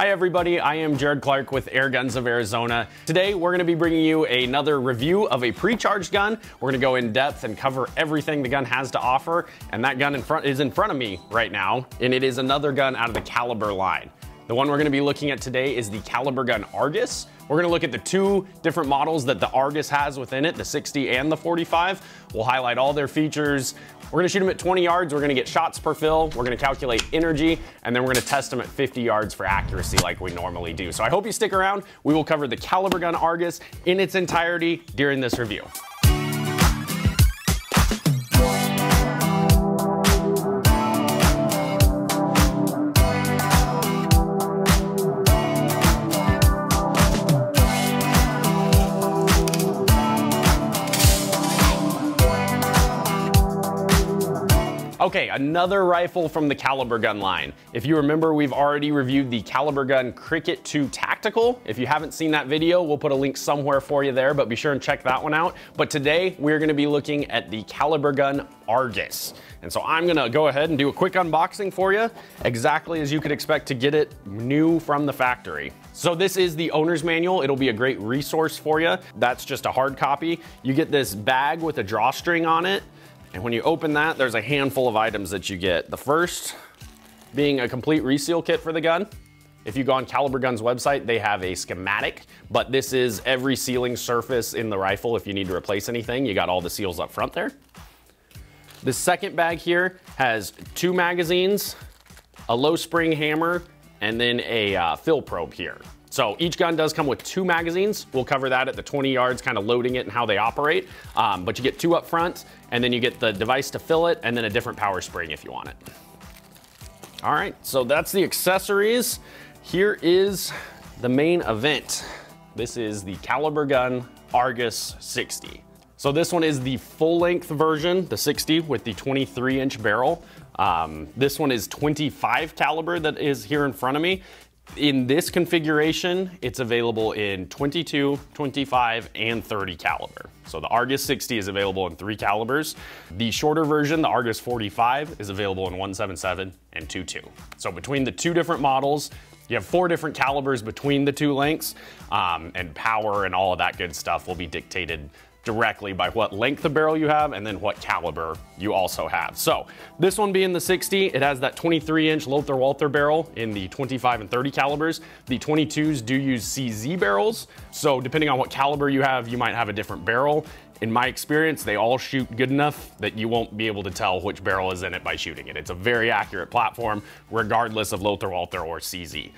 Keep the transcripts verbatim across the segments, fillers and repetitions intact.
Hi everybody, I am Jared Clark with Air Guns of Arizona. Today we're going to be bringing you another review of a pre-charged gun. We're going to go in depth and cover everything the gun has to offer, and that gun in front is in front of me right now, and it is another gun out of the Kalibr line. The one we're going to be looking at today is the KalibrGun Argus. We're going to look at the two different models that the Argus has within it, the sixty and the forty-five. We'll highlight all their features. We're going to shoot them at twenty yards. We're going to get shots per fill. We're going to calculate energy, and then we're going to test them at fifty yards for accuracy like we normally do. So I hope you stick around. We will cover the KalibrGun Argus in its entirety during this review. Okay, another rifle from the KalibrGun line. If you remember, we've already reviewed the KalibrGun Cricket two Tactical. If you haven't seen that video, we'll put a link somewhere for you there, but be sure and check that one out. But today, we're gonna be looking at the KalibrGun Argus. And so I'm gonna go ahead and do a quick unboxing for you, exactly as you could expect to get it new from the factory. So this is the owner's manual. It'll be a great resource for you. That's just a hard copy. You get this bag with a drawstring on it. And when you open that, there's a handful of items that you get. The first being a complete reseal kit for the gun. If you go on KalibrGun's website, they have a schematic, but this is every sealing surface in the rifle. If you need to replace anything, you got all the seals up front there. The second bag here has two magazines, a low spring hammer, and then a uh, fill probe here. So each gun does come with two magazines. We'll cover that at the twenty yards, kind of loading it and how they operate. Um, but you get two up front, and then you get the device to fill it, and then a different power spring if you want it. All right, so that's the accessories. Here is the main event. This is the KalibrGun Argus sixty. So this one is the full-length version, the sixty with the twenty-three inch barrel. Um, this one is twenty-five caliber that is here in front of me. In this configuration, it's available in twenty-two, twenty-five, and thirty caliber. So the Argus sixty is available in three calibers. The shorter version, the Argus forty-five, is available in one seventy-seven and twenty-two. So between the two different models, you have four different calibers between the two lengths, um, and power and all of that good stuff will be dictated directly by what length of barrel you have and then what caliber you also have. So this one being the sixty, it has that twenty-three inch Lothar Walther barrel in the twenty-five and thirty calibers. The twenty-twos do use C Z barrels. So depending on what caliber you have, you might have a different barrel. In my experience, they all shoot good enough that you won't be able to tell which barrel is in it by shooting it. It's a very accurate platform, regardless of Lothar Walther or C Z.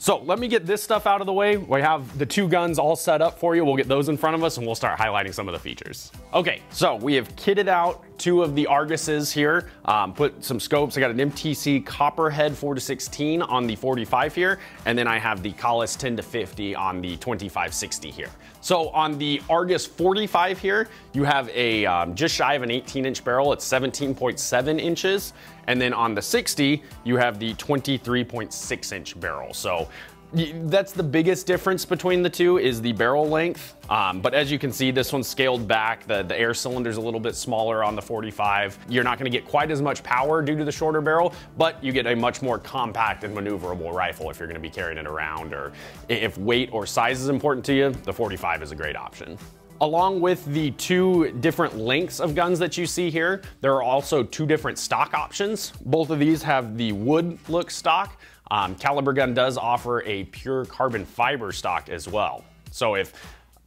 So let me get this stuff out of the way. We have the two guns all set up for you. We'll get those in front of us and we'll start highlighting some of the features. Okay, so we have kitted out two of the Arguses here, um, put some scopes. I got an M T C Copperhead four to sixteen on the forty-five here, and then I have the Collis ten to fifty on the twenty-five sixty here. So on the Argus forty-five here, you have a um, just shy of an eighteen inch barrel. It's seventeen point seven inches. And then on the sixty, you have the twenty-three point six inch barrel. So that's the biggest difference between the two is the barrel length. Um, but as you can see, this one's scaled back. The, the air cylinder's a little bit smaller on the forty-five. You're not gonna get quite as much power due to the shorter barrel, but you get a much more compact and maneuverable rifle if you're gonna be carrying it around, or if weight or size is important to you, the forty-five is a great option. Along with the two different lengths of guns that you see here, there are also two different stock options. Both of these have the wood look stock. Um, KalibrGun does offer a pure carbon fiber stock as well. So if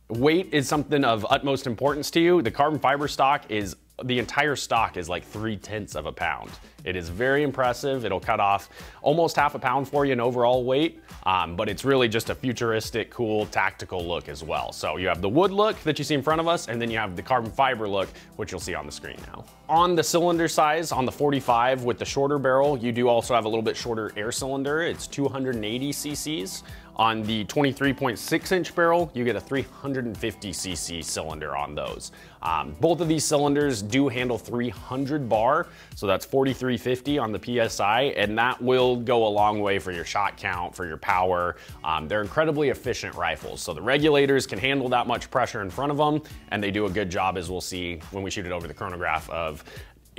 weight is something of utmost importance to you, the carbon fiber stock is, the entire stock is like three tenths of a pound. It is very impressive. It'll cut off almost half a pound for you in overall weight, um, but it's really just a futuristic, cool, tactical look as well. So you have the wood look that you see in front of us, and then you have the carbon fiber look, which you'll see on the screen now. On the cylinder size, on the forty-five with the shorter barrel, you do also have a little bit shorter air cylinder. It's two hundred eighty C Cs. On the twenty-three point six inch barrel, you get a three hundred fifty C C cylinder on those. Um, both of these cylinders do handle three hundred bar, so that's forty-three fifty on the P S I, and that will go a long way for your shot count, for your power. Um, they're incredibly efficient rifles, so the regulators can handle that much pressure in front of them, and they do a good job, as we'll see when we shoot it over the chronograph, of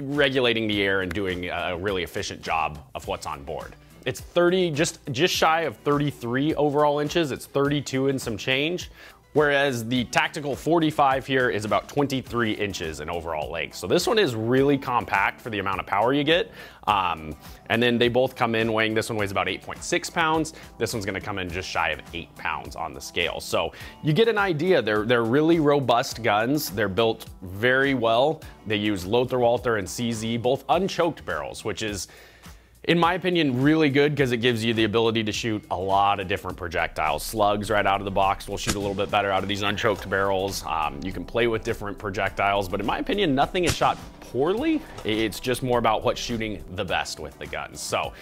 regulating the air and doing a really efficient job of what's on board. It's thirty, just, just shy of thirty-three overall inches. It's thirty-two and some change. Whereas the Tactical forty-five here is about twenty-three inches in overall length. So this one is really compact for the amount of power you get. Um, and then they both come in weighing, this one weighs about eight point six pounds. This one's gonna come in just shy of eight pounds on the scale. So you get an idea, they're, they're really robust guns. They're built very well. They use Lothar Walther and C Z, both unchoked barrels, which is, in my opinion, really good because it gives you the ability to shoot a lot of different projectiles. Slugs right out of the box will shoot a little bit better out of these unchoked barrels. Um, you can play with different projectiles, but in my opinion, nothing is shot poorly. It's just more about what's shooting the best with the guns. So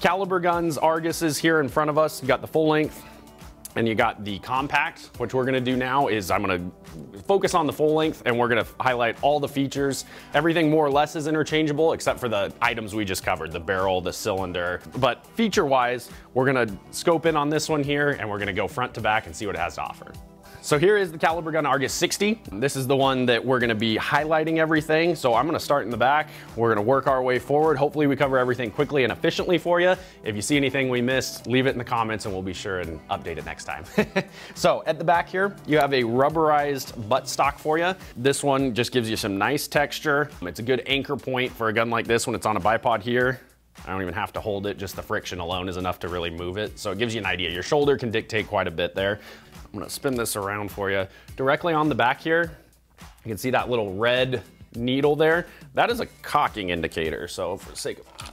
KalibrGun Argus is here in front of us. You got the full length and you got the compact. What we're gonna do now is I'm gonna focus on the full length and we're gonna highlight all the features. Everything more or less is interchangeable except for the items we just covered, the barrel, the cylinder. But feature-wise, we're gonna scope in on this one here and we're gonna go front to back and see what it has to offer. So here is the KalibrGun Argus sixty. This is the one that we're gonna be highlighting everything. So I'm gonna start in the back. We're gonna work our way forward. Hopefully we cover everything quickly and efficiently for you. If you see anything we missed, leave it in the comments and we'll be sure and update it next time. So at the back here, you have a rubberized buttstock for you. This one just gives you some nice texture. It's a good anchor point for a gun like this when it's on a bipod here. I don't even have to hold it, just the friction alone is enough to really move it. So it gives you an idea. Your shoulder can dictate quite a bit there. I'm gonna spin this around for you. Directly on the back here, you can see that little red needle there. That is a cocking indicator, so for the sake of...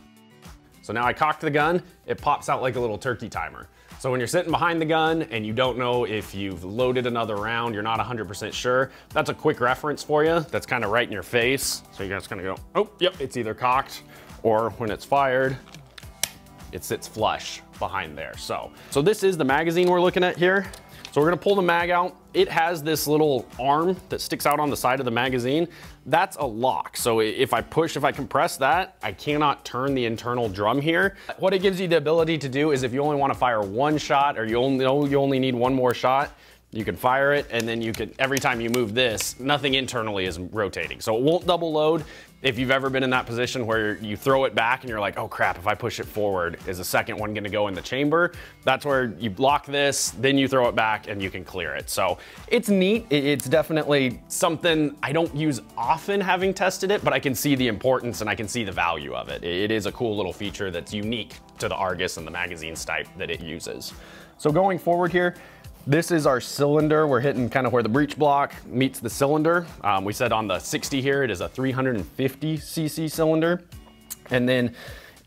So now I cocked the gun, it pops out like a little turkey timer. So when you're sitting behind the gun and you don't know if you've loaded another round, you're not one hundred percent sure, that's a quick reference for you. That's kind of right in your face. So you're just gonna go, oh, yep, it's either cocked, or when it's fired, it sits flush behind there. So, so this is the magazine we're looking at here. So we're gonna pull the mag out. It has this little arm that sticks out on the side of the magazine. That's a lock. So if I push, if I compress that, I cannot turn the internal drum here. What it gives you the ability to do is if you only wanna fire one shot or you only, you only need one more shot, you can fire it and then you can, every time you move this, nothing internally is rotating. So it won't double load. If you've ever been in that position where you throw it back and you're like, oh crap, if I push it forward, is the second one gonna go in the chamber? That's where you block this, then you throw it back and you can clear it. So it's neat. It's definitely something I don't use often having tested it, but I can see the importance and I can see the value of it. It is a cool little feature that's unique to the Argus and the magazine's type that it uses. So going forward here, this is our cylinder. We're hitting kind of where the breech block meets the cylinder. Um, we said on the sixty here, it is a three hundred fifty C C cylinder. And then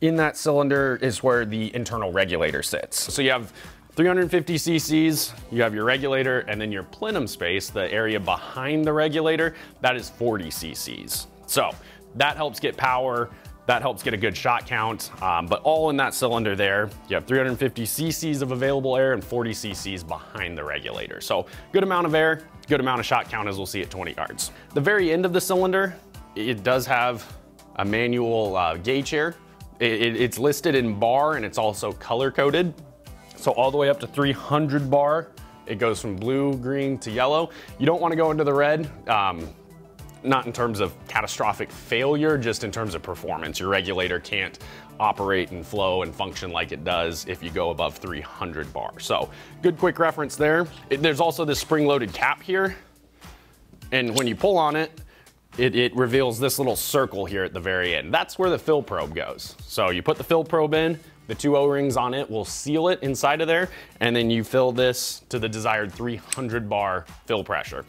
in that cylinder is where the internal regulator sits. So you have three hundred fifty C Cs, you have your regulator, and then your plenum space, the area behind the regulator, that is forty C Cs. So that helps get power. That helps get a good shot count, um, but all in that cylinder there, you have three hundred fifty C Cs of available air and forty C Cs behind the regulator. So good amount of air, good amount of shot count as we'll see at twenty yards. The very end of the cylinder, it does have a manual uh, gauge here. It, it, it's listed in bar and it's also color coded. So all the way up to three hundred bar, it goes from blue, green to yellow. You don't wanna go into the red. Um, Not in terms of catastrophic failure, just in terms of performance. Your regulator can't operate and flow and function like it does if you go above three hundred bar. So good quick reference there. It, there's also this spring-loaded cap here. And when you pull on it, it, it reveals this little circle here at the very end. That's where the fill probe goes. So you put the fill probe in, the two O-rings on it will seal it inside of there, and then you fill this to the desired three hundred bar fill pressure.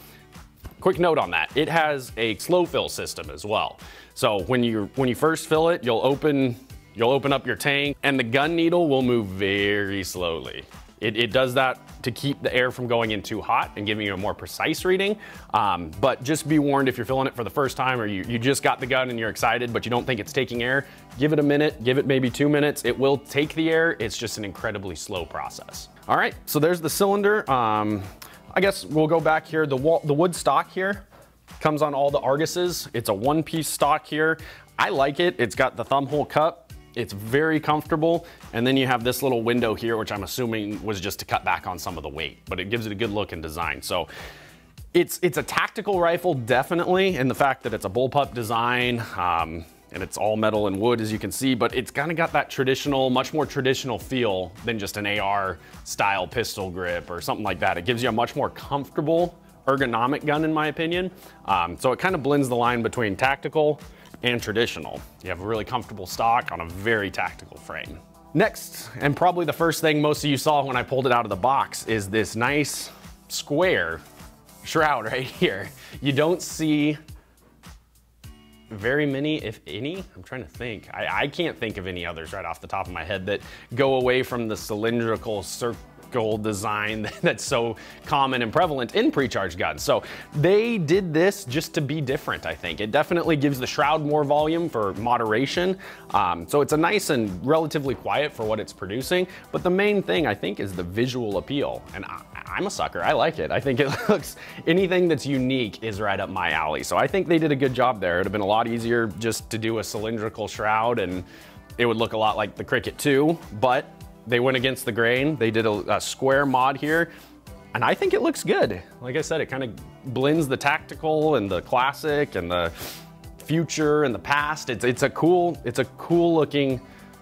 Quick note on that, it has a slow fill system as well. So when you when you first fill it, you'll open you'll open up your tank and the gun needle will move very slowly. It, it does that to keep the air from going in too hot and giving you a more precise reading. Um, but just be warned if you're filling it for the first time or you, you just got the gun and you're excited but you don't think it's taking air, give it a minute, give it maybe two minutes. It will take the air, it's just an incredibly slow process. All right, so there's the cylinder. Um, I guess we'll go back here. The, wall, the wood stock here comes on all the Arguses. It's a one-piece stock here. I like it. It's got the thumb hole cup. It's very comfortable. And then you have this little window here, which I'm assuming was just to cut back on some of the weight, but it gives it a good look and design. So it's, it's a tactical rifle, definitely. And the fact that it's a bullpup design, um, and it's all metal and wood, as you can see, but it's kind of got that traditional, much more traditional feel than just an A R style pistol grip or something like that. It gives you a much more comfortable ergonomic gun, in my opinion. Um, so it kind of blends the line between tactical and traditional. You have a really comfortable stock on a very tactical frame. Next, and probably the first thing most of you saw when I pulled it out of the box, is this nice square shroud right here. You don't see very many, if any. I'm trying to think. I, I can't think of any others right off the top of my head that go away from the cylindrical circle design that's so common and prevalent in pre-charged guns. So they did this just to be different, I think. It definitely gives the shroud more volume for moderation. Um, so it's a nice and relatively quiet for what it's producing. But the main thing, I think, is the visual appeal. And I, I'm a sucker. I like it. I think it looks, anything that's unique is right up my alley. So I think they did a good job there. It'd have been a lot easier just to do a cylindrical shroud and it would look a lot like the Cricket two, but they went against the grain. They did a, a square mod here and I think it looks good. Like I said, it kind of blends the tactical and the classic and the future and the past. It's, it's a cool, it's a cool looking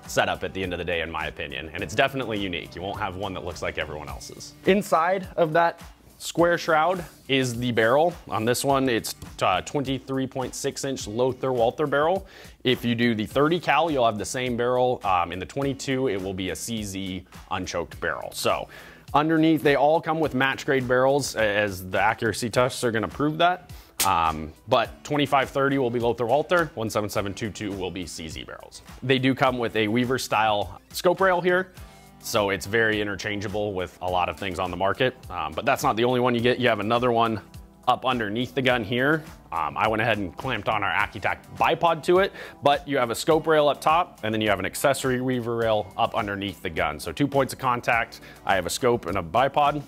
setup at the end of the day, in my opinion, and it's definitely unique. You won't have one that looks like everyone else's. Inside of that square shroud is the barrel. On this one, it's twenty-three point six inch Lothar Walther barrel. If you do the thirty cal, you'll have the same barrel. Um, in the twenty-two, it will be a C Z unchoked barrel. So underneath, they all come with match grade barrels, as the accuracy tests are gonna prove that. Um, but twenty-five thirty will be Lothar Walther, one seven seven two two will be C Z barrels. They do come with a Weaver style scope rail here. So it's very interchangeable with a lot of things on the market, um, but that's not the only one you get. You have another one up underneath the gun here. Um, I went ahead and clamped on our AccuTac bipod to it, but you have a scope rail up top and then you have an accessory Weaver rail up underneath the gun. So two points of contact, I have a scope and a bipod.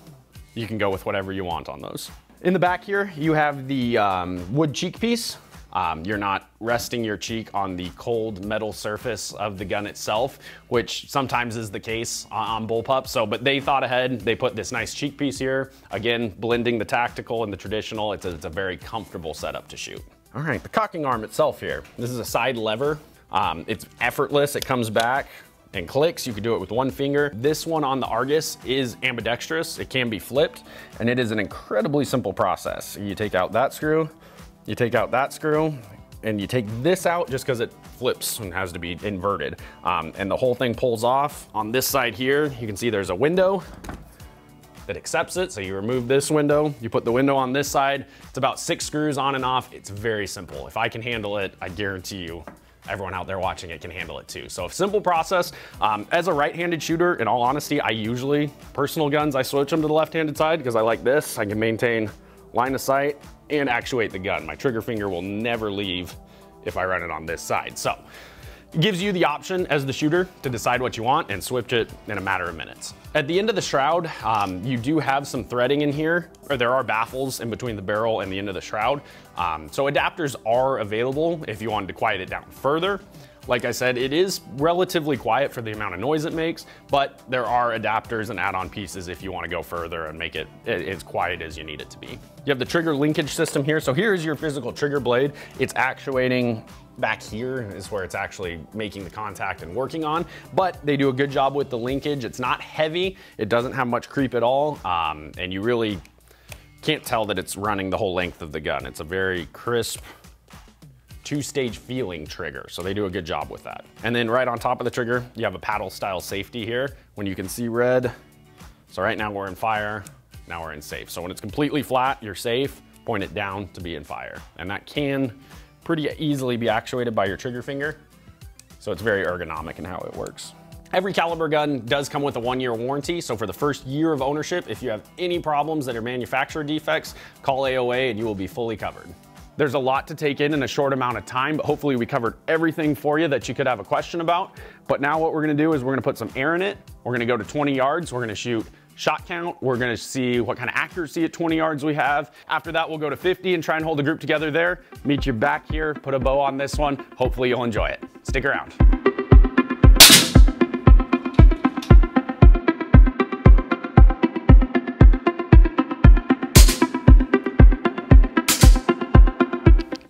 You can go with whatever you want on those. In the back here, you have the um, wood cheek piece. Um, you're not resting your cheek on the cold metal surface of the gun itself, which sometimes is the case on, on bullpups. So, but they thought ahead, they put this nice cheek piece here. Again, blending the tactical and the traditional. It's a, it's a very comfortable setup to shoot. All right, the cocking arm itself here. This is a side lever. Um, it's effortless, it comes back and clicks. You could do it with one finger. This one on the Argus is ambidextrous. It can be flipped and it is an incredibly simple process. You take out that screw, you take out that screw and you take this out just because it flips and has to be inverted. Um, and the whole thing pulls off. On this side here, you can see there's a window that accepts it. So you remove this window, you put the window on this side. It's about six screws on and off. It's very simple. If I can handle it, I guarantee you everyone out there watching it can handle it too. So a simple process. Um, as a right-handed shooter, in all honesty, I usually, personal guns, I switch them to the left-handed side because I like this. I can maintain line of sight and actuate the gun. My trigger finger will never leave if I run it on this side. So it gives you the option as the shooter to decide what you want and switch it in a matter of minutes. At the end of the shroud, um, you do have some threading in here, or there are baffles in between the barrel and the end of the shroud. Um, so adapters are available if you wanted to quiet it down further. Like I said, it is relatively quiet for the amount of noise it makes, but there are adapters and add-on pieces if you want to go further and make it as quiet as you need it to be. You have the trigger linkage system here. So here is your physical trigger blade. It's actuating back here is where it's actually making the contact and working on, but they do a good job with the linkage. It's not heavy. It doesn't have much creep at all. Um, and you really can't tell that it's running the whole length of the gun. It's a very crisp, two-stage feeling trigger. So they do a good job with that. And then right on top of the trigger, you have a paddle style safety here. When you can see red, so right now we're in fire, now we're in safe. So when it's completely flat, you're safe, point it down to be in fire. And that can pretty easily be actuated by your trigger finger. So it's very ergonomic in how it works. Every Caliber gun does come with a one-year warranty, so for the first year of ownership, if you have any problems that are manufacturer defects, call A O A and you will be fully covered. There's a lot to take in in a short amount of time, but hopefully we covered everything for you that you could have a question about. But now what we're gonna do is we're gonna put some air in it. We're gonna go to twenty yards. We're gonna shoot shot count. We're gonna see what kind of accuracy at twenty yards we have. After that, we'll go to fifty and try and hold the group together there. Meet you back here, put a bow on this one. Hopefully you'll enjoy it. Stick around.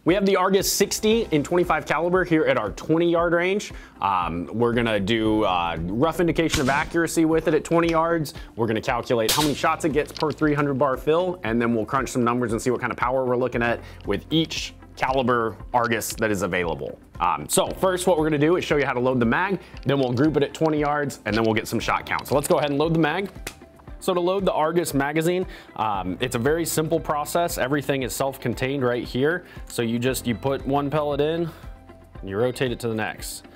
We have the Argus sixty in twenty-five caliber here at our twenty yard range. Um, we're gonna do uh, rough indication of accuracy with it at twenty yards. We're gonna calculate how many shots it gets per three hundred bar fill, and then we'll crunch some numbers and see what kind of power we're looking at with each caliber Argus that is available. Um, so first what we're gonna do is show you how to load the mag, then we'll group it at twenty yards, and then we'll get some shot count. So let's go ahead and load the mag. So to load the Argus magazine, um, it's a very simple process. Everything is self-contained right here. So you just, you put one pellet in and you rotate it to the next.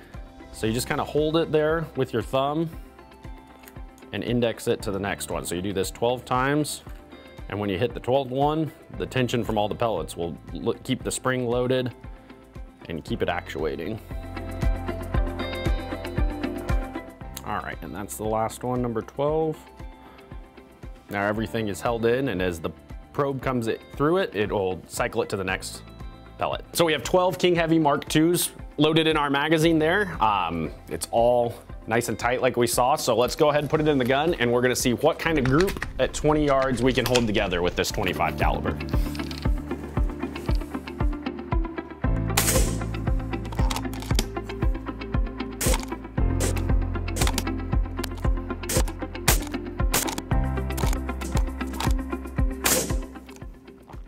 So you just kind of hold it there with your thumb and index it to the next one. So you do this twelve times. And when you hit the twelfth one, the tension from all the pellets will keep the spring loaded and keep it actuating. All right, and that's the last one, number twelve. Now everything is held in, and as the probe comes it, through it, it'll cycle it to the next pellet. So we have twelve King Heavy Mark twos loaded in our magazine there. Um, it's all nice and tight like we saw. So let's go ahead and put it in the gun, and we're gonna see what kind of group at twenty yards we can hold together with this twenty-five caliber.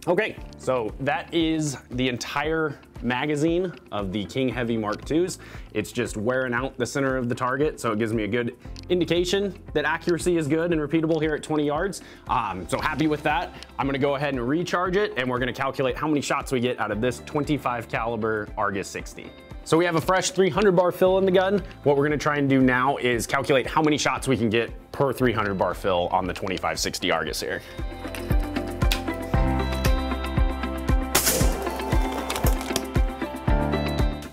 Okay, so that is the entire magazine of the King Heavy Mark twos. It's just wearing out the center of the target, so it gives me a good indication that accuracy is good and repeatable here at twenty yards. Um, so happy with that. I'm gonna go ahead and recharge it, and we're gonna calculate how many shots we get out of this twenty-five caliber Argus sixty. So we have a fresh three hundred bar fill in the gun. What we're gonna try and do now is calculate how many shots we can get per three hundred bar fill on the twenty-five sixty Argus here.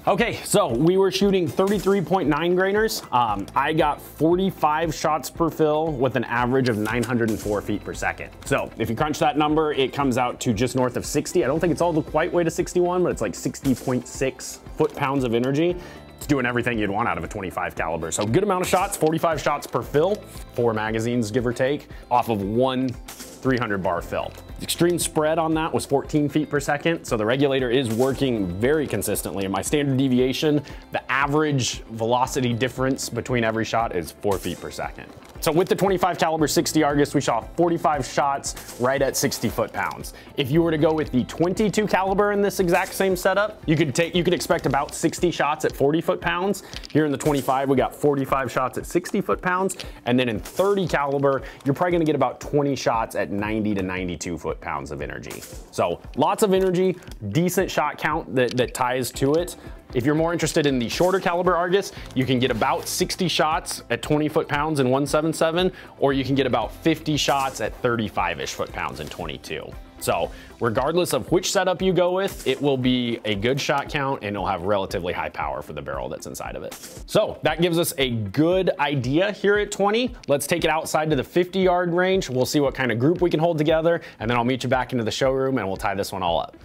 Okay, so we were shooting thirty-three point nine grainers. Um, I got forty-five shots per fill with an average of nine hundred four feet per second. So if you crunch that number, it comes out to just north of sixty. I don't think it's all the quite way to sixty-one, but it's like sixty point six foot pounds of energy. It's doing everything you'd want out of a twenty-five caliber. So good amount of shots, forty-five shots per fill, four magazines, give or take, off of one three hundred bar fill. The extreme spread on that was fourteen feet per second, so the regulator is working very consistently. In my standard deviation, the average velocity difference between every shot is four feet per second. So with the twenty-five caliber sixty Argus, we shot forty-five shots right at sixty foot pounds. If you were to go with the twenty-two caliber in this exact same setup, you could take, you could expect about sixty shots at forty foot pounds. Here in the twenty-five, we got forty-five shots at sixty foot pounds, and then in thirty caliber, you're probably gonna get about twenty shots at ninety to ninety-two foot pounds of energy. So lots of energy, decent shot count that, that ties to it. If you're more interested in the shorter caliber Argus, you can get about sixty shots at twenty foot pounds in one seventy-seven, or you can get about fifty shots at thirty-five-ish foot pounds in twenty-two. So regardless of which setup you go with, it will be a good shot count, and it'll have relatively high power for the barrel that's inside of it. So that gives us a good idea here at twenty. Let's take it outside to the fifty yard range. We'll see what kind of group we can hold together, and then I'll meet you back into the showroom and we'll tie this one all up.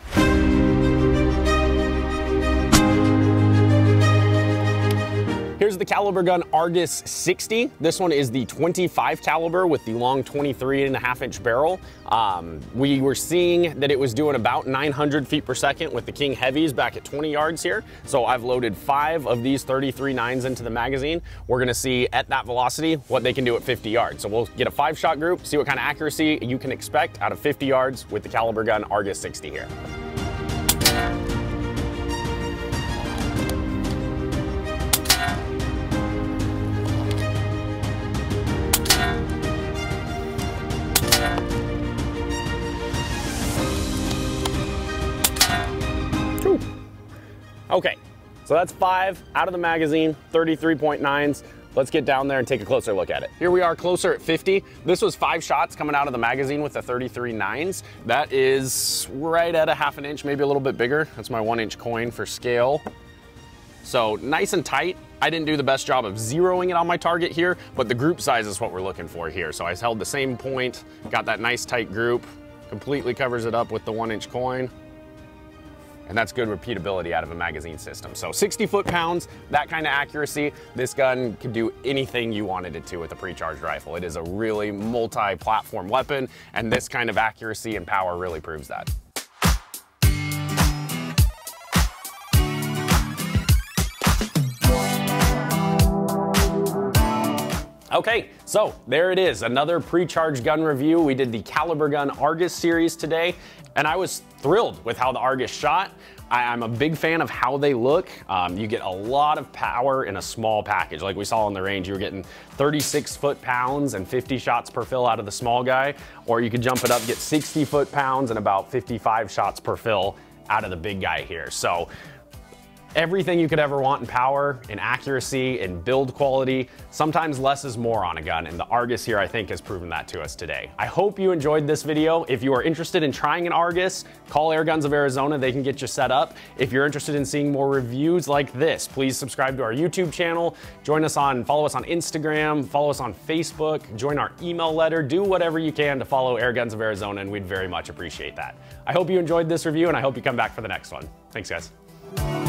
Here's the KalibrGun Argus sixty. This one is the twenty-five caliber with the long twenty-three and a half inch barrel. Um, we were seeing that it was doing about nine hundred feet per second with the King Heavies back at twenty yards here. So I've loaded five of these thirty-three nines into the magazine. We're gonna see at that velocity what they can do at fifty yards. So we'll get a five shot group, see what kind of accuracy you can expect out of fifty yards with the KalibrGun Argus sixty here. Okay, so that's five out of the magazine, thirty-three point nines. Let's get down there and take a closer look at it. Here we are closer at fifty. This was five shots coming out of the magazine with the thirty-three nines. That is right at a half an inch, maybe a little bit bigger. That's my one inch coin for scale. So nice and tight. I didn't do the best job of zeroing it on my target here, but the group size is what we're looking for here. So I held the same point, got that nice tight group, completely covers it up with the one inch coin. And that's good repeatability out of a magazine system. So sixty foot pounds, that kind of accuracy, this gun could do anything you wanted it to with a pre-charged rifle. It is a really multi-platform weapon, and this kind of accuracy and power really proves that. Okay, so there it is, another pre-charged gun review. We did the KalibrGun Argus series today, and I was thrilled with how the Argus shot. I, I'm a big fan of how they look. Um, you get a lot of power in a small package. Like we saw on the range, you were getting thirty-six foot-pounds and fifty shots per fill out of the small guy, or you could jump it up, get sixty foot-pounds and about fifty-five shots per fill out of the big guy here. So everything you could ever want in power, in accuracy, in build quality. Sometimes less is more on a gun, and the Argus here I think has proven that to us today. I hope you enjoyed this video. If you are interested in trying an Argus, call Air Guns of Arizona, they can get you set up. If you're interested in seeing more reviews like this, please subscribe to our YouTube channel, join us on, follow us on Instagram, follow us on Facebook, join our email letter, do whatever you can to follow Air Guns of Arizona, and we'd very much appreciate that. I hope you enjoyed this review, and I hope you come back for the next one. Thanks guys.